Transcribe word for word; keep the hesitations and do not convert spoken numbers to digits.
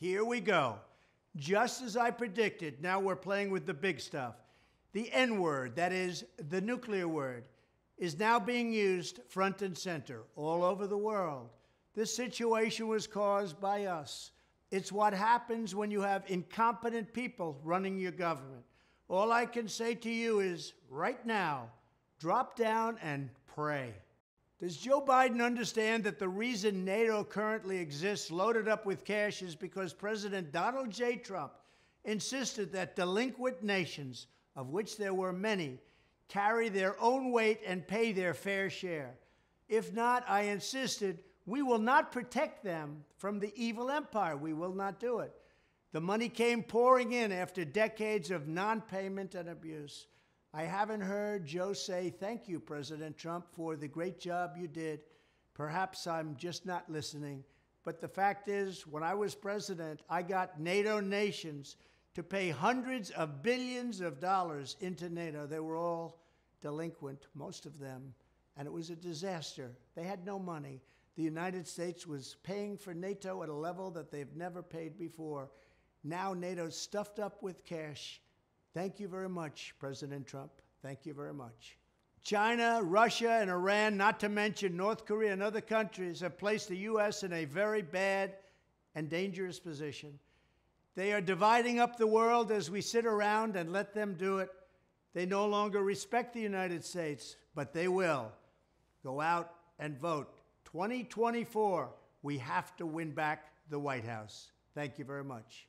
Here we go. Just as I predicted, now we're playing with the big stuff. The N-word, that is, the nuclear word, is now being used front and center all over the world. This situation was caused by us. It's what happens when you have incompetent people running your government. All I can say to you is, right now, drop down and pray. Does Joe Biden understand that the reason NATO currently exists loaded up with cash is because President Donald J. Trump insisted that delinquent nations, of which there were many, carry their own weight and pay their fair share? If not, I insisted, we will not protect them from the evil empire. We will not do it. The money came pouring in after decades of non-payment and abuse. I haven't heard Joe say, thank you, President Trump, for the great job you did. Perhaps I'm just not listening. But the fact is, when I was president, I got NATO nations to pay hundreds of billions of dollars into NATO. They were all delinquent, most of them, and it was a disaster. They had no money. The United States was paying for NATO at a level that they've never paid before. Now NATO's stuffed up with cash. Thank you very much, President Trump. Thank you very much. China, Russia, and Iran, not to mention North Korea and other countries, have placed the U S in a very bad and dangerous position. They are dividing up the world as we sit around and let them do it. They no longer respect the United States, but they will. Go out and vote. twenty twenty-four, we have to win back the White House. Thank you very much.